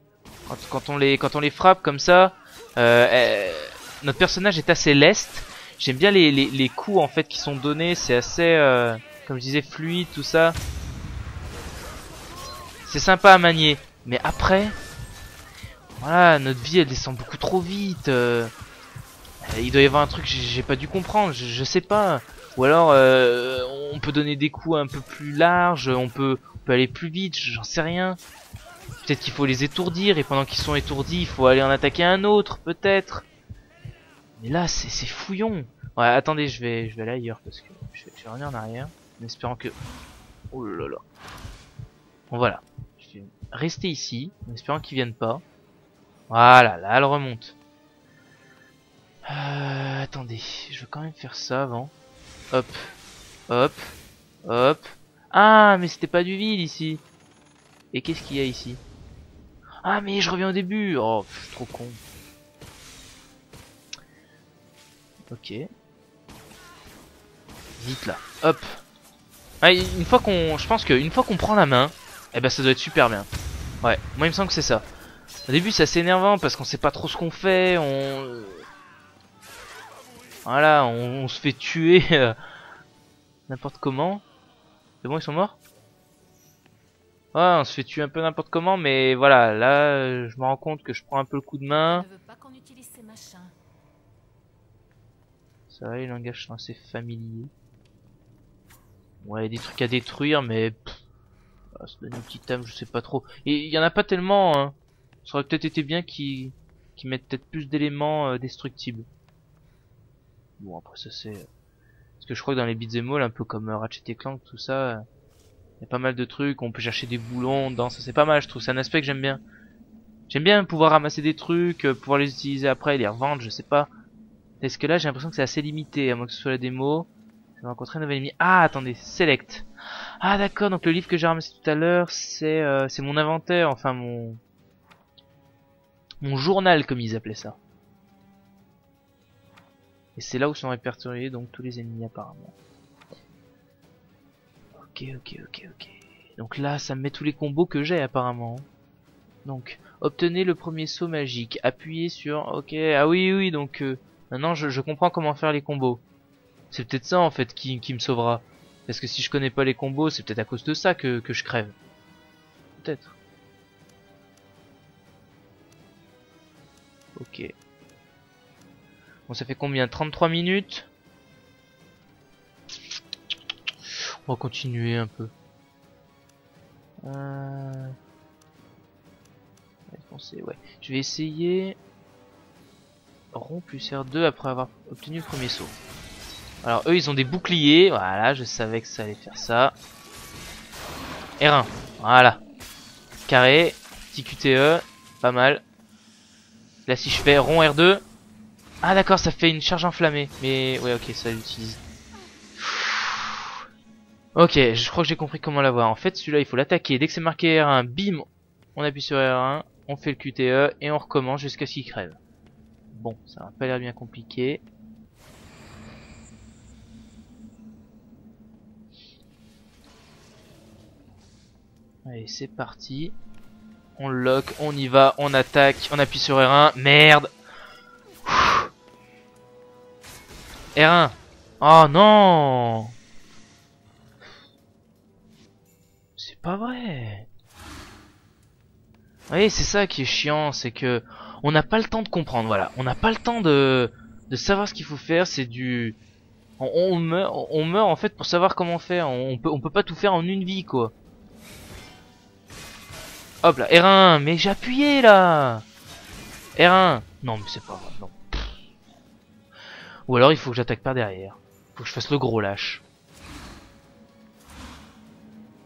Quand, quand on les, quand on les frappe comme ça, euh, euh, notre personnage est assez leste. J'aime bien les, les, les coups en fait qui sont donnés, c'est assez, euh, comme je disais, fluide tout ça. C'est sympa à manier, mais après, voilà, notre vie elle descend beaucoup trop vite. Euh, il doit y avoir un truc que j'ai pas dû comprendre, je, je sais pas. Ou alors, euh, on peut donner des coups un peu plus larges, on peut, on peut aller plus vite, j'en sais rien. Peut-être qu'il faut les étourdir, et pendant qu'ils sont étourdis, il faut aller en attaquer un autre, peut-être. Mais là, c'est fouillon. Ouais, attendez, je vais, je vais aller ailleurs, parce que je vais, je vais revenir en arrière, en espérant que... Oh là là. Bon, voilà. Je vais rester ici, en espérant qu'ils viennent pas. Voilà, là, elle remonte. Euh, attendez, je veux quand même faire ça avant. Hop, hop, hop. Ah, mais c'était pas du vide ici. Et qu'est-ce qu'il y a ici? Ah, mais je reviens au début. Oh, je suis trop con. Ok. Vite là. Hop. Ah, une fois qu'on, je pense qu'une fois qu'on prend la main, eh ben ça doit être super bien. Ouais, moi il me semble que c'est ça. Au début c'est assez énervant parce qu'on sait pas trop ce qu'on fait. On... Voilà, on, on se fait tuer euh, n'importe comment. C'est bon, ils sont morts? Ouais, on se fait tuer un peu n'importe comment, mais voilà, là, je me rends compte que je prends un peu le coup de main. Je veux pas qu'on utilise ces machins. Ça va, les langages sont assez familiers. Ouais, il y a des trucs à détruire, mais... Pff, ça donne une petite âme, je sais pas trop. Et il y en a pas tellement, hein. Ça aurait peut-être été bien qu'ils qu'ils mettent peut-être plus d'éléments euh, destructibles. Bon, après ça c'est... Parce que je crois que dans les beats and all, un peu comme Ratchet and Clank, tout ça, il y a pas mal de trucs, on peut chercher des boulons dedans, ça c'est pas mal, je trouve, c'est un aspect que j'aime bien. J'aime bien pouvoir ramasser des trucs, pouvoir les utiliser après et les revendre, je sais pas. Est-ce que là j'ai l'impression que c'est assez limité, à moins que ce soit la démo. Je vais rencontrer un nouvel ennemi. Ah, attendez, select. Ah d'accord, donc le livre que j'ai ramassé tout à l'heure, c'est euh, c'est mon inventaire, enfin mon... Mon journal, comme ils appelaient ça. Et c'est là où sont répertoriés donc tous les ennemis apparemment. Ok, ok, ok, ok. Donc là, ça me met tous les combos que j'ai apparemment. Donc, obtenez le premier saut magique. Appuyez sur... Ok, ah oui, oui, donc... Euh, maintenant, je, je comprends comment faire les combos. C'est peut-être ça, en fait, qui, qui me sauvera. Parce que si je connais pas les combos, c'est peut-être à cause de ça que, que je crève. Peut-être. Ok. Bon, ça fait combien? trente-trois minutes. On va continuer un peu. Euh... Ouais. Je vais essayer... Rond plus R deux après avoir obtenu le premier saut. Alors eux ils ont des boucliers. Voilà, je savais que ça allait faire ça. R un. Voilà. Carré. Petit Q T E. Pas mal. Là si je fais rond R deux... Ah d'accord, ça fait une charge enflammée. Mais ouais, ok, ça l'utilise. Ok, je crois que j'ai compris comment l'avoir. En fait, celui-là, il faut l'attaquer. Dès que c'est marqué R un, bim, on appuie sur R un, on fait le Q T E et on recommence jusqu'à ce qu'il crève. Bon, ça n'a pas l'air bien compliqué. Allez, c'est parti. On le lock, on y va, on attaque, on appuie sur R un. Merde! R un. Oh non! C'est pas vrai. Vous voyez, c'est ça qui est chiant, c'est que on n'a pas le temps de comprendre, voilà. On n'a pas le temps de, de savoir ce qu'il faut faire, c'est du... On, on, meurt, on meurt en fait pour savoir comment faire, on, on, peut, on peut pas tout faire en une vie, quoi. Hop là, R un, mais j'ai appuyé là! R un. Non mais c'est pas vrai, non. Ou alors il faut que j'attaque par derrière. Faut que je fasse le gros lâche.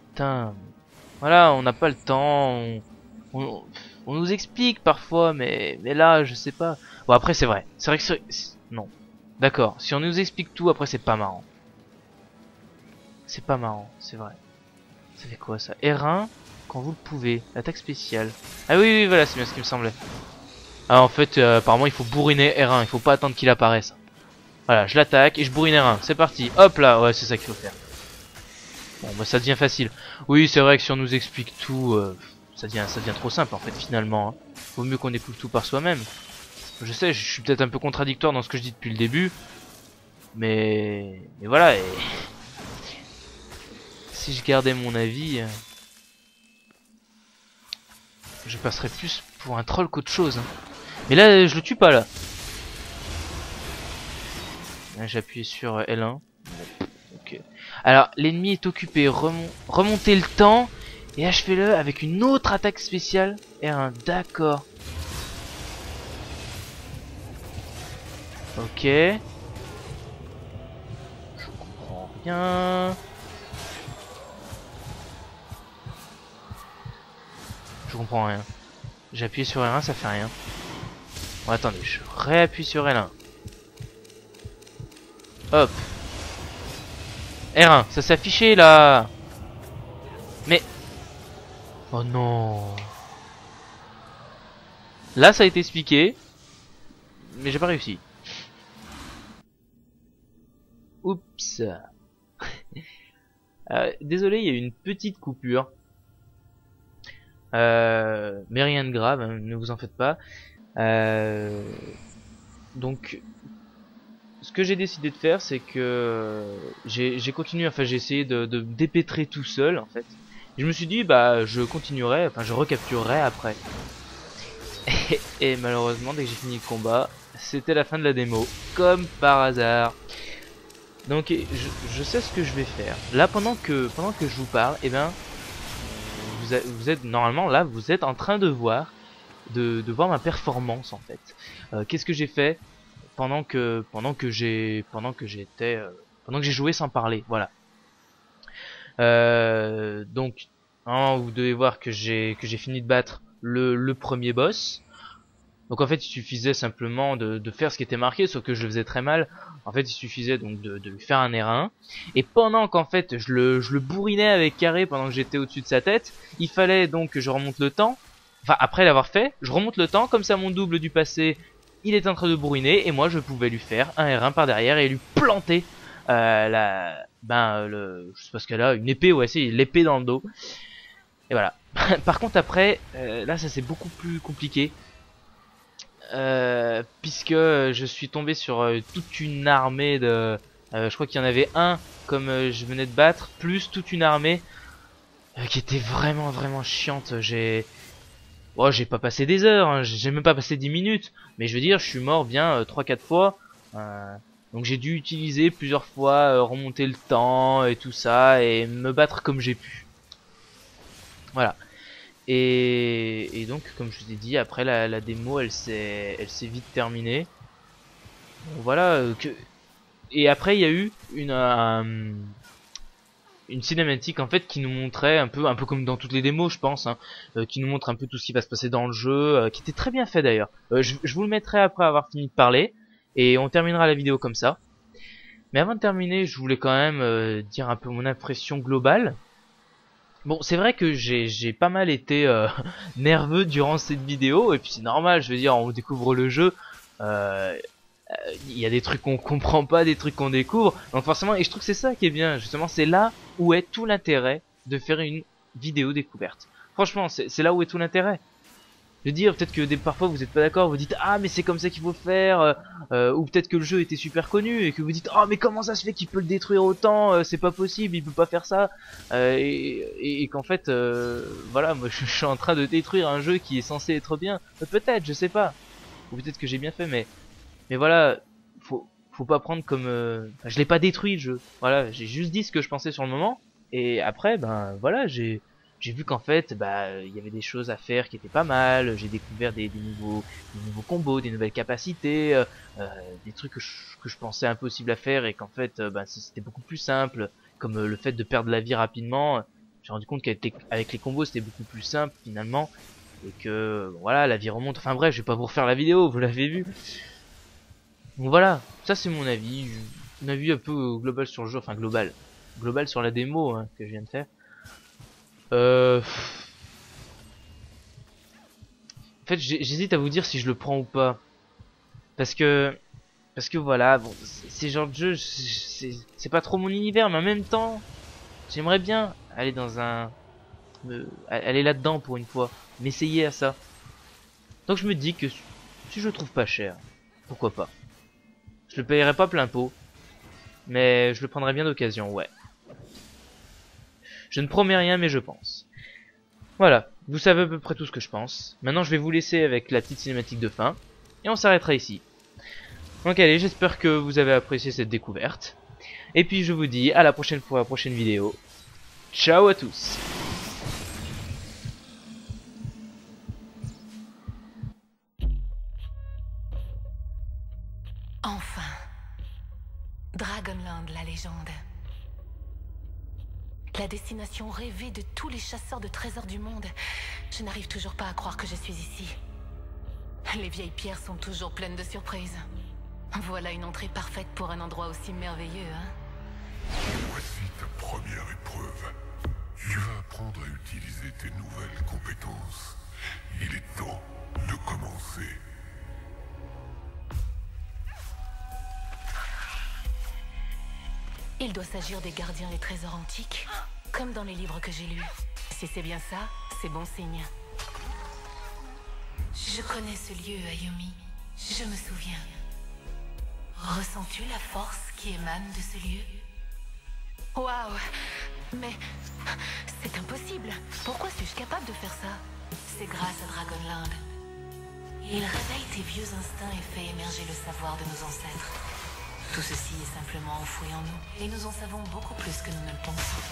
Putain. Voilà, on n'a pas le temps. On, on, on nous explique parfois, mais, mais là, je sais pas. Bon, après, c'est vrai. C'est vrai que c'est... Non. D'accord. Si on nous explique tout, après, c'est pas marrant. C'est pas marrant, c'est vrai. Ça fait quoi, ça? R un, quand vous le pouvez. L'attaque spéciale. Ah oui, oui, voilà, c'est bien ce qui me semblait. Ah, en fait, euh, apparemment, il faut bourriner R un. Il faut pas attendre qu'il apparaisse. Voilà, je l'attaque et je bourrine R un. C'est parti. Hop là. Ouais, c'est ça qu'il faut faire. Bon, bah ça devient facile. Oui, c'est vrai que si on nous explique tout, euh, ça devient, ça devient trop simple en fait, finalement. Hein. Vaut mieux qu'on découvre tout par soi-même. Je sais, je suis peut-être un peu contradictoire dans ce que je dis depuis le début. Mais, mais voilà. Et... si je gardais mon avis, euh... je passerais plus pour un troll qu'autre chose. Hein. Mais là, je le tue pas là. Là j'ai appuyé sur L un. Ok. Alors, l'ennemi est occupé. Remon... Remontez le temps et achevez-le avec une autre attaque spéciale. R un, d'accord. Ok. Je comprends rien. Je comprends rien. J'ai appuyé sur L un, ça fait rien. Bon, attendez, je réappuie sur L un. Hop. R un, ça s'est affiché là. Mais... oh non. Là, ça a été expliqué. Mais j'ai pas réussi. Oups. euh, désolé, il y a eu une petite coupure. Euh, mais rien de grave, hein, ne vous en faites pas. Euh, donc... ce que j'ai décidé de faire, c'est que j'ai continué, enfin j'ai essayé de, de dépêtrer tout seul en fait. Je me suis dit bah je continuerai, enfin je recapturerai après. Et, et malheureusement dès que j'ai fini le combat, c'était la fin de la démo, comme par hasard. Donc je, je sais ce que je vais faire. Là pendant que pendant que je vous parle, et eh ben vous, a, vous êtes normalement là, vous êtes en train de voir de, de voir ma performance en fait. Euh, Qu'est-ce que j'ai fait? Pendant que pendant que j'ai pendant que j'étais euh, pendant que j'ai joué sans parler, voilà. Euh, donc hein, vous devez voir que j'ai que j'ai fini de battre le, le premier boss. Donc en fait il suffisait simplement de, de faire ce qui était marqué, sauf que je le faisais très mal. En fait il suffisait donc de, de lui faire un R un. Et pendant qu'en fait je le je le bourrinais avec carré pendant que j'étais au-dessus de sa tête, il fallait donc que je remonte le temps. Enfin après l'avoir fait, je remonte le temps comme ça mon double du passé. Il est en train de bourriner et moi je pouvais lui faire un R un par derrière et lui planter euh, la, ben le, je sais pas ce qu'elle a, une épée, ouais c'est l'épée dans le dos. Et voilà. Par contre après, euh, là ça c'est beaucoup plus compliqué euh, puisque je suis tombé sur euh, toute une armée de, euh, je crois qu'il y en avait un comme euh, je venais de battre, plus toute une armée euh, qui était vraiment vraiment chiante. J'ai Oh, j'ai pas passé des heures, hein. J'ai même pas passé dix minutes, mais je veux dire, je suis mort bien euh, trois quatre fois, euh, donc j'ai dû utiliser plusieurs fois, euh, remonter le temps et tout ça, et me battre comme j'ai pu. Voilà. Et, et donc, comme je vous ai dit, après la, la démo, elle s'est elle s'est vite terminée. Donc, voilà. Euh, que... Et après, il y a eu une... Euh, une cinématique en fait qui nous montrait un peu un peu comme dans toutes les démos je pense hein, euh, qui nous montre un peu tout ce qui va se passer dans le jeu, euh, qui était très bien fait d'ailleurs. euh, je, je vous le mettrai après avoir fini de parler et on terminera la vidéo comme ça. Mais avant de terminer je voulais quand même euh, dire un peu mon impression globale. Bon c'est vrai que j'ai j'ai pas mal été euh, nerveux durant cette vidéo et puis c'est normal, je veux dire on découvre le jeu, euh, il y a des trucs qu'on comprend pas, des trucs qu'on découvre, donc forcément, et je trouve que c'est ça qui est bien, justement, c'est là où est tout l'intérêt de faire une vidéo découverte. Franchement, c'est là où est tout l'intérêt. Je veux dire, peut-être que des, parfois vous n'êtes pas d'accord, vous dites « Ah, mais c'est comme ça qu'il faut faire euh, », ou peut-être que le jeu était super connu, et que vous dites « Ah, oh, mais comment ça se fait qu'il peut le détruire autant, euh, c'est pas possible, il peut pas faire ça euh, », et, et, et qu'en fait, euh, voilà, moi je, je suis en train de détruire un jeu qui est censé être bien. Peut-être, je sais pas, ou peut-être que j'ai bien fait, mais... mais voilà, faut, faut pas prendre comme... Euh... Enfin, je l'ai pas détruit le jeu. Voilà, j'ai juste dit ce que je pensais sur le moment. Et après, ben voilà, j'ai j'ai vu qu'en fait, bah il y avait des choses à faire qui étaient pas mal. J'ai découvert des, des, nouveaux, des nouveaux combos, des nouvelles capacités, euh, des trucs que je, que je pensais impossible à faire et qu'en fait, euh, ben, c'était beaucoup plus simple. Comme euh, le fait de perdre la vie rapidement. J'ai rendu compte qu'avec les combos, c'était beaucoup plus simple finalement. Et que, voilà, la vie remonte. Enfin bref, je vais pas vous refaire la vidéo, vous l'avez vu. Bon voilà, ça c'est mon avis, un avis un peu global sur le jeu, enfin global, global sur la démo hein, que je viens de faire. Euh... En fait j'hésite à vous dire si je le prends ou pas, parce que, parce que voilà, bon, ces genres de jeux, c'est pas trop mon univers, mais en même temps, J'aimerais bien aller dans un... Euh, aller là-dedans pour une fois, m'essayer à ça. Donc je me dis que si je le trouve pas cher, pourquoi pas. Je le payerai pas plein pot, mais je le prendrai bien d'occasion, ouais. Je ne promets rien, mais je pense. Voilà, vous savez à peu près tout ce que je pense. Maintenant je vais vous laisser avec la petite cinématique de fin, et on s'arrêtera ici. Donc allez, j'espère que vous avez apprécié cette découverte. Et puis je vous dis à la prochaine pour la prochaine vidéo. Ciao à tous! Enfin, Dragonland, la légende. La destination rêvée de tous les chasseurs de trésors du monde. Je n'arrive toujours pas à croire que je suis ici. Les vieilles pierres sont toujours pleines de surprises. Voilà une entrée parfaite pour un endroit aussi merveilleux, hein? Voici ta première épreuve. Tu vas apprendre à utiliser tes nouvelles compétences. Il est temps de commencer. Il doit s'agir des gardiens des trésors antiques, comme dans les livres que j'ai lus. Si c'est bien ça, c'est bon signe. Je connais ce lieu, Ayumi. Je me souviens. Ressens-tu la force qui émane de ce lieu? Waouh! Mais... c'est impossible! Pourquoi suis-je capable de faire ça? C'est grâce à Dragonland. Il réveille tes vieux instincts et fait émerger le savoir de nos ancêtres. Tout ceci est simplement enfoui en nous, et nous en savons beaucoup plus que nous ne le pensons.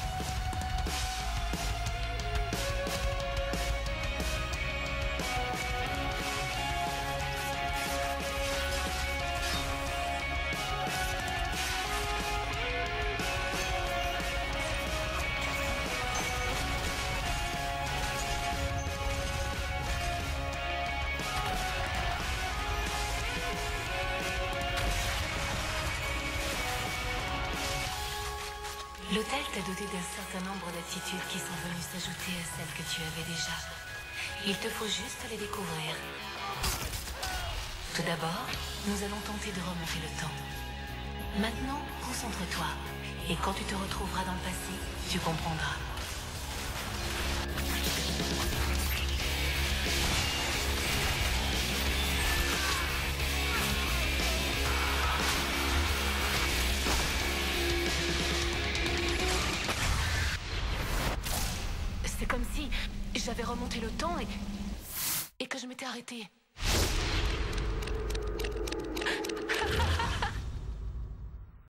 L'hôtel t'a doté d'un certain nombre d'attitudes qui sont venues s'ajouter à celles que tu avais déjà. Il te faut juste les découvrir. Tout d'abord, nous allons tenter de remonter le temps. Maintenant, concentre-toi. Et quand tu te retrouveras dans le passé, tu comprendras. J'avais remonté le temps et... et que je m'étais arrêtée.